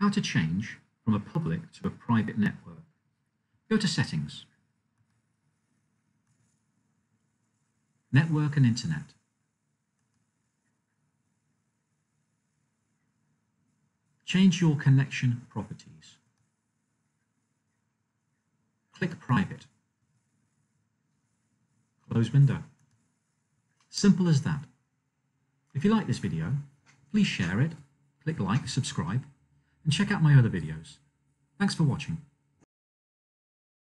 How to change from a public to a private network. Go to Settings. Network and Internet. Change your connection properties. Click Private. Close window. Simple as that. If you like this video, please share it, click like, subscribe, and check out my other videos. Thanks for watching.